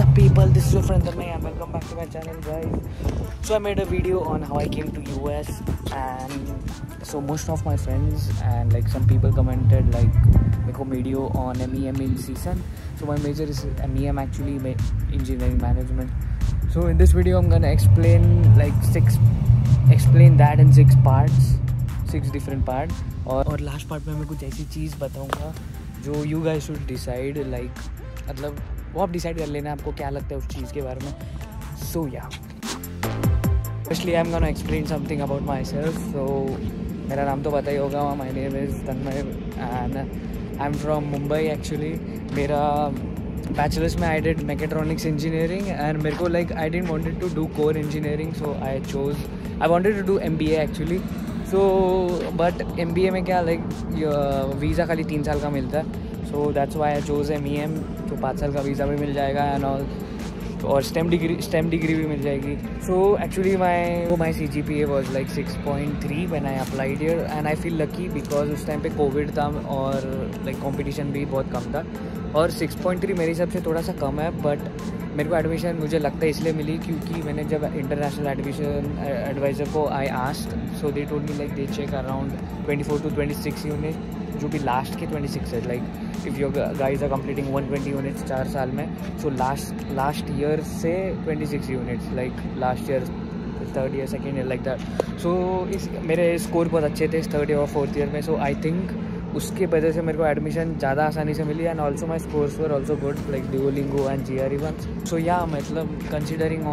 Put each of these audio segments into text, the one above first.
up people, this is your friend Tanmay and welcome back to my channel guys. So I made a video on how I came to US, and so most of my friends and like some people commented like make a video on MEM in season. So my major is MEM actually, engineering management. So in this video I'm gonna explain like that in six different parts और last part में मैं कुछ ऐसी चीज़ बताऊँगा जो you guys should decide like मतलब वो आप डिसाइड कर लेना आपको क्या लगता है उस चीज़ के बारे में. So yeah firstly I am gonna explain something about myself. So मेरा नाम तो पता ही होगा, my name is Tanmay and I am from Mumbai. Actually मेरा बैचलर्स में I did mechatronics engineering and मेरे को like I didn't wanted to do core engineering, so I wanted to do MBA actually. So but MBA में क्या like visa खाली 3 साल का मिलता है, so that's why I chose MEM. तो 5 साल का वीज़ा भी मिल जाएगा एंड ऑल, और स्टेम डिग्री भी मिल जाएगी. So actually my CGPA was like 6.3 when I applied here and I feel lucky because उस टाइम पे कोविड था और लाइक कंपटीशन भी बहुत कम था, और 6.3 मेरे हिसाब से थोड़ा सा कम है. बट मेरे को एडमिशन मुझे लगता है इसलिए मिली क्योंकि मैंने जब इंटरनेशनल एडमिशन एडवाइज़र को I asked, so they told me like they check around 24 to 26 unit, जो भी लास्ट के 26 है. Like if your guys are completing 120 units 4 साल में, सो लास्ट ईयर से 26 units like last year, third year, second year like that. So इस मेरे score बहुत अच्छे थे 3rd ईयर और 4th ईयर में, सो आई थिंक उसके वजह से मेरे को एडमिशन ज़्यादा आसानी से मिली and also my scores were also good like Duolingo and GRE1. So yeah मतलब कंसिडरिंग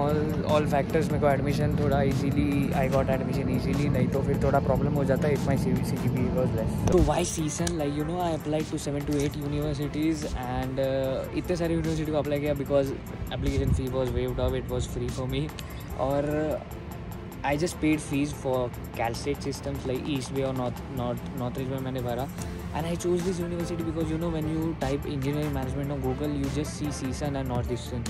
ऑल फैक्टर्स मेरे को एडमिशन थोड़ा easily, I got admission easily, नहीं तो फिर थोड़ा प्रॉब्लम हो जाता है if my CGPA was less. तो why CSUN like you know I applied to 7 to 8 universities and इतने सारी यूनिवर्सिटी को अप्लाई किया because application fee was waived off, it was free for me, और I just paid fees for Cal State systems like East Bay और Northridge में मैंने भरा. And I choose this university because you know when you type engineering management on Google you just see CSUN and Northeastern,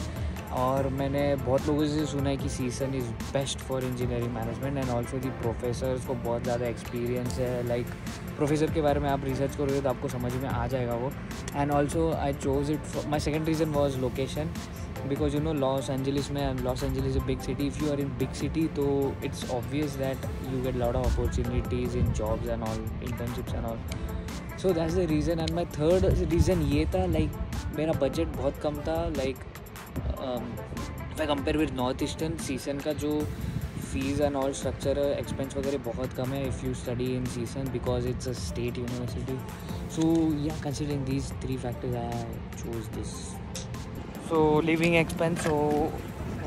और मैंने बहुत लोगों से सुना है कि CSUN is best for engineering management and also the professors को बहुत ज़्यादा एक्सपीरियंस है. लाइक प्रोफेसर के बारे में आप रिसर्च करोगे तो आपको समझ में आ जाएगा वो. And also I chose it, my second reason was location because you know Los Angeles में, and Los Angeles is a big city. If you are in big city तो it's obvious that you get lot of opportunities in jobs and all, internships and all. So that's the reason. And my third reason ये था like मेरा budget बहुत कम था like if I compare with Northeastern. CSUN का जो fees and all structure expense वगैरह बहुत कम है if you study in CSUN because it's a state university. So yeah considering these 3 factors I choose this. So living expense, so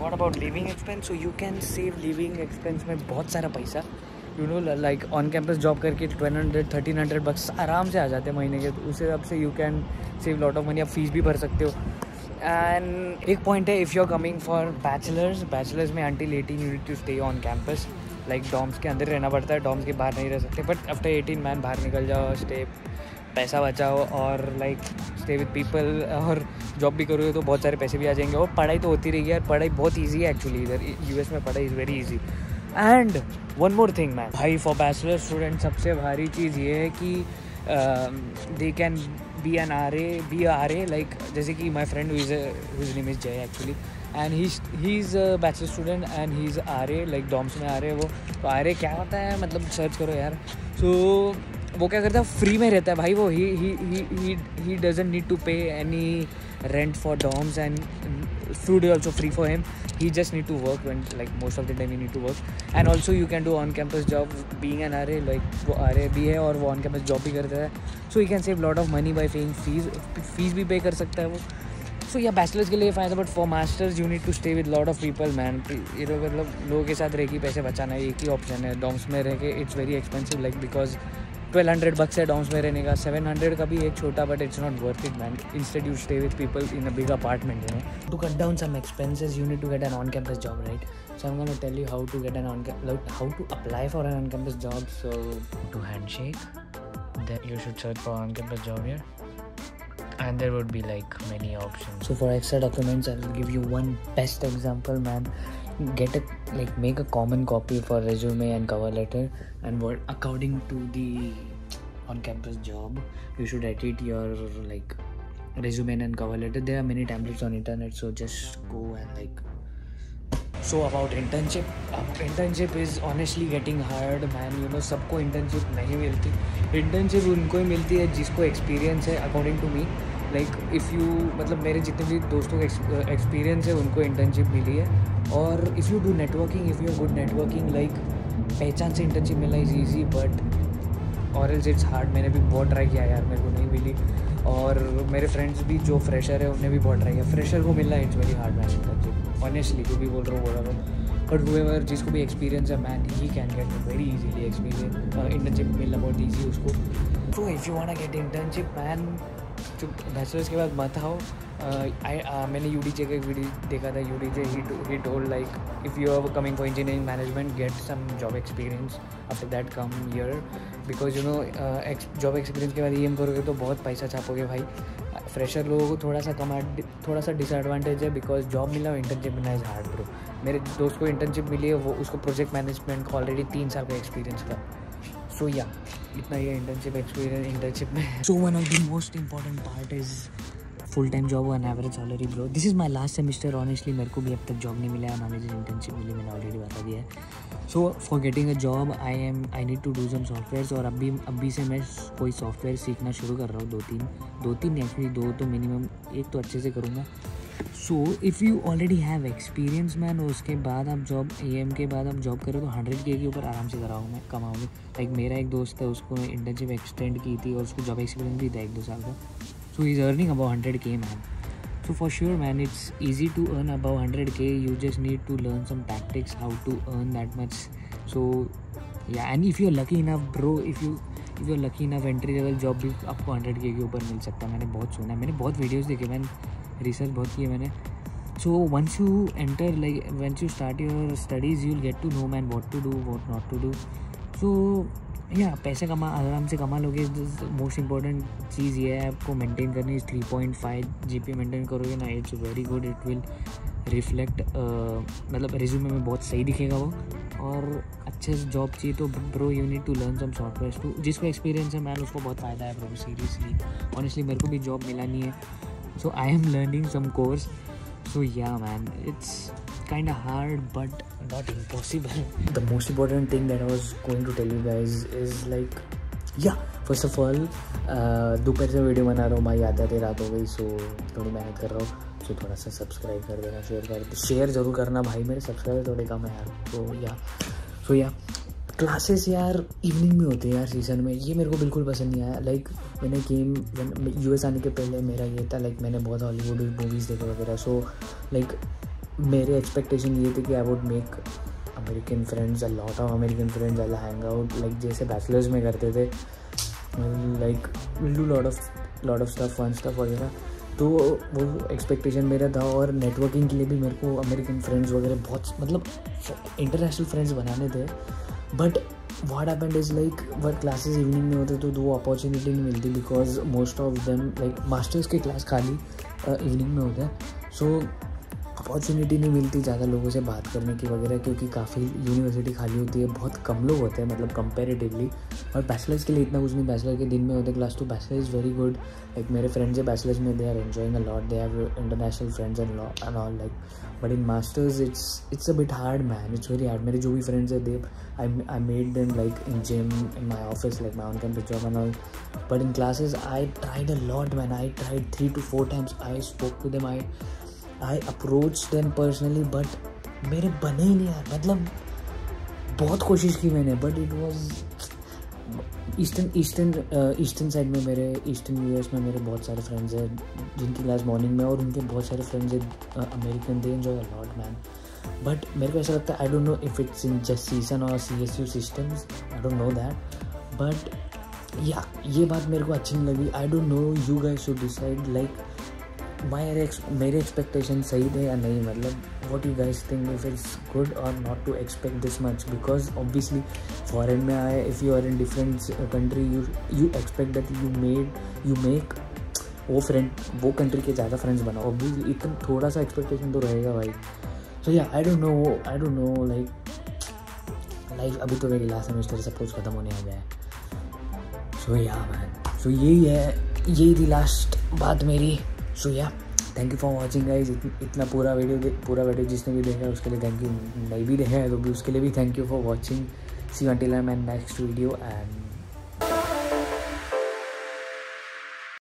what about living expense? So you can save living expense में बहुत सारा पैसा, you know like on campus job करके 1200-1300 bucks आराम से आ जाते हैं महीने के, उस हिसाब से you can save lot of money. आप फीस भी भर सकते हो. एंड एक पॉइंट है if you are coming for bachelors में until 18 you need to stay on campus, like dorms के अंदर रहना पड़ता है, डॉम्स के बाहर नहीं रह सकते. बट आफ्टर 18 मैन बाहर निकल जाओ, स्टे पैसा बचाओ और लाइक स्टे विद पीपल, और जॉब भी करोगे तो बहुत सारे पैसे भी आ जाएंगे, और पढ़ाई तो होती रहेगी यार. पढ़ाई बहुत ईजी है एक्चुअली, इधर US में पढ़ाई is very easy. And one more thing man भाई, फॉर बैचलर स्टूडेंट सबसे भारी चीज़ ये है कि they can be R A like जैसे कि my friend whose name is Jay actually, and he is bachelor student and he is RA like dorms में RA. वो तो RA क्या होता है मतलब सर्च करो यार. सो वो क्या करता है, फ्री में रहता है भाई वो, he doesn't need to pay any rent for dorms and food is also free for him. He just need to work when like most of the time you need to work. And also you can do on campus job being an RA, like वो RA भी है और वो on campus job भी करता है. So he can save lot of money by paying fees भी pay कर सकता है वो. सो या बैचलर्स के लिए फायदा, but for masters you need to stay with lot of people man. ये मतलब लोगों के साथ रह के पैसे बचाना एक ही ऑप्शन है. डॉम्स में रह के it's very expensive like because 1200 bucks है डॉम्स में रहने का, 700 का भी एक छोटा, but it's not worth it man. Instead you stay with people in a big apartment. To cut down some expenses you need to get an on campus job right. So I am gonna tell you how to get an on campus, how to apply for an on campus job. So to handshake then you should search for on campus job here and there would be like many options. So for extra documents I will give you one best example man. Get a like make a common copy for resume and cover letter, and what according to the on campus job you should edit your like resume and cover letter. There are many templates on internet, so just go and like. So about internship is honestly getting hard, man. You know, सबको internship नहीं मिलती. Internship उनको ही मिलती है जिसको experience है, according to me. Like if you, मतलब मेरे जितने भी दोस्तों का experience है उनको internship मिली है. और if you do networking, if you are good networking, like पहचान से internship मिलना is easy, but or else it's hard. मैंने भी बहुत try किया यार, मेरे को नहीं मिली. और मेरे फ्रेंड्स भी जो फ्रेशर है उन्हें भी बहुत ट्राई किया. फ्रेशर को मिलना it's very hard man internship, honestly जो भी बोल रहा हूँ. बट हुएवर जिसको भी एक्सपीरियंस है man, he can get very easily experience. Internship मिलना बहुत ईजी उसको. तो if you want to get internship man, जो बैचलर्स के बाद मत आओ. मैंने UDJ का एक वीडियो देखा था. UDJ told like if you are coming for engineering management, get some job experience, after that come here, because you know job experience के बाद EM करोगे तो बहुत पैसा छापोगे भाई. फ्रेशर लोगों को थोड़ा सा डिसएडवांटेज है, बिकॉज जॉब मिला और इंटर्नशिप मिलना इज हार्ड ब्रो. मेरे दोस्त को इंटर्नशिप मिली है, वो उसको प्रोजेक्ट मैनेजमेंट का ऑलरेडी 3 साल का एक्सपीरियंस था. सो या इतना ही इंटर्नशिप एक्सपीरियंस इंटर्नशिप में. So one of the most important part is full time job और average salary bro. This is my last semester. Honestly मेरे को भी अब तक जॉब नहीं मिला है, मैंने जो इंटर्नशिप मिली मैंने ऑलरेडी बता दिया है. So for getting a job I need to do some softwares. और अभी से मैं कोई सॉफ्टवेयर सीखना शुरू कर रहा हूँ. दो तो मिनिमम एक तो अच्छे से करूँगा. So if you already have experience man, उसके बाद आप जॉब AM के बाद आप जॉब करो तो 100K के ऊपर आराम से कमाऊँगा. लाइक मेरा एक दोस्त है, उसको इंटर्नशिप एक्सटेंड की थी और उसको जॉब एक्सपीरियंस भी था 1-2 साल का. So he's earning about 100K man. So for sure man, it's easy to earn about 100K. You just need to learn some tactics how to earn that much. So yeah, and if you're lucky enough bro, if you're lucky enough entry level job भी आपको 100K के ऊपर मिल सकता है. मैंने बहुत सुना, मैंने बहुत वीडियोस देखे, मैंने रिसर्च बहुत की है मैंने. So once you enter, like once you start your studies, you'll get to know man what to do, what not to do. So या पैसे आराम से कमा लोगे. मोस्ट इंपॉर्टेंट चीज़ ये है, आपको मेंटेन करनी. 3.5 GPA मेंटेन करोगे ना, it's very good. It will reflect, मतलब रिज्यूमे में बहुत सही दिखेगा वो. और अच्छे से जॉब चाहिए तो bro you need to learn some softwares too. जिसको एक्सपीरियंस है मैन, उसको बहुत फ़ायदा है ब्रो, सीरियसली. ऑनेस्टली मेरे को भी जॉब मिला नहीं है, so I am learning some course. So yeah man, it's kind of hard but not impossible. The most important thing that I was going to tell you guys is like, yeah, first of all, दोपहर से video बना रहा हूँ भाई, आते रात हो गई. सो थोड़ी मेहनत कर रहा हूँ, सो थोड़ा सा सब्सक्राइब कर देना, शेयर ज़रूर करना भाई. मेरे सब्सक्राइबर थोड़े कम है यार. सो या क्लासेस यार इवनिंग में होते हैं यार सीजन में. ये मेरे को बिल्कुल पसंद नहीं आया. लाइक मैंने गेम US आने के पहले मेरा ये था, लाइक मैंने बहुत हॉलीवुड मूवीज़ देखी वगैरह. सो लाइक मेरे एक्सपेक्टेशन ये थे कि I would make American friends, a lot of American friends, I hang out like जैसे बैचलर्स में करते थे, like will do lot of stuff, fun stuff वगैरह. तो वो एक्सपेक्टेशन मेरा था. और नेटवर्किंग के लिए भी मेरे को अमेरिकन फ्रेंड्स वगैरह बहुत, मतलब इंटरनेशनल फ्रेंड्स बनाने थे. But what happened is like, work classes evening में होते तो वो अपॉर्चुनिटी नहीं मिलती, because most of them like masters के क्लास खाली इवनिंग में होते हैं. सो अपॉर्चुनिटी नहीं मिलती ज़्यादा लोगों से बात करने की वगैरह, क्योंकि काफ़ी यूनिवर्सिटी खाली होती है, बहुत कम लोग होते हैं मतलब कंपेरेटिवली. और बैचलर्स के लिए इतना कुछ नहीं, बैचलर के दिन में होते क्लास. तो bachelor is very good. Like मेरे फ्रेंड्स है बैचलर्स में, they are enjoying a lot, they have international friends and all like. But in masters it's a bit hard man, it's very hard. मेरे जो भी friends है they I made them like in gym, in my office, like my on campus job and all. But in classes I tried a lot man, I tried 3 to 4 times, I spoke to them, I approach them personally, but मेरे बने ही नहीं यार. मतलब बहुत कोशिश की मैंने, but it was eastern side में. मेरे ईस्टर्न US में मेरे बहुत सारे फ्रेंड्स हैं जिनकी क्लास मॉर्निंग में, और उनके बहुत सारे फ्रेंड्स हैं American, they enjoy a lot man. But मेरे को ऐसा लगता है, I don't know if it's in just CSUN और CSU systems, I don't know that. But yeah ये बात मेरे को अच्छी नहीं लगी. I don't know, you guys should decide like मेरे एक्सपेक्टेशन सही थे या नहीं. मतलब what you guys think, if it's good और not to expect this much, because obviously foreign में आए, if you are in different country, you expect that you make वो कंट्री के ज़्यादा फ्रेंड्स बनाओ. ऑब्वियसली एकदम थोड़ा सा एक्सपेक्टेशन तो रहेगा भाई. So yeah I don't know like life अभी तो मेरी लास्ट सेमेस्टर सपोज ख़त्म होने आ गया है. सो या मैन, सो यही है यही थी लास्ट बात मेरी। So yeah thank you for watching guys. इतना पूरा वीडियो जिसने भी देखा उसके लिए थैंक यू, नहीं भी देखा है तो भी उसके लिए भी thank you for watching. See you until I end next video and